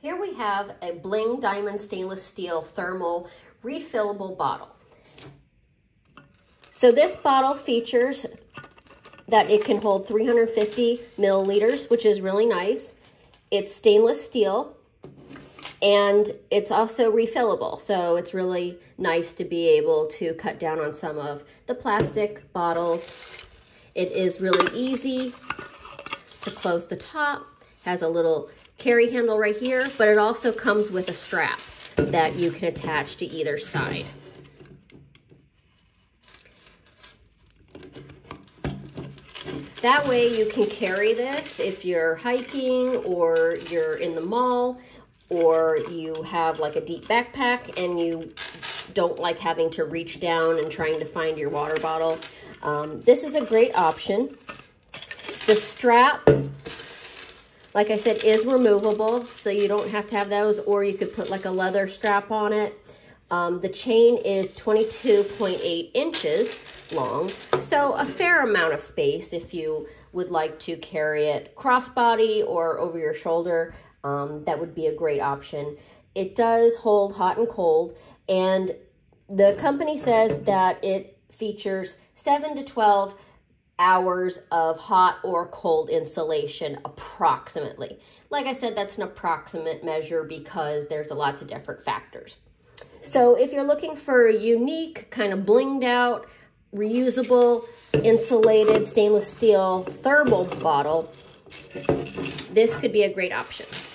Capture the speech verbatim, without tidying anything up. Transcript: Here we have a Bling Diamond Stainless Steel Thermal Refillable Bottle. So this bottle features that it can hold three hundred fifty milliliters, which is really nice. It's stainless steel and it's also refillable. So it's really nice to be able to cut down on some of the plastic bottles. It is really easy to close the top, has a little carry handle right here, but it also comes with a strap that you can attach to either side. That way you can carry this if you're hiking or you're in the mall or you have like a deep backpack and you don't like having to reach down and trying to find your water bottle. Um, this is a great option. The strap, like I said, is removable, so you don't have to have those, or you could put like a leather strap on it. Um, the chain is twenty-two point eight inches long, so a fair amount of space if you would like to carry it crossbody or over your shoulder. Um, that would be a great option. It does hold hot and cold, and the company says that it features seven to twelve hours of hot or cold insulation approximately. Like I said, that's an approximate measure because there's lots of different factors. So if you're looking for a unique, kind of blinged out, reusable, insulated stainless steel thermal bottle, this could be a great option.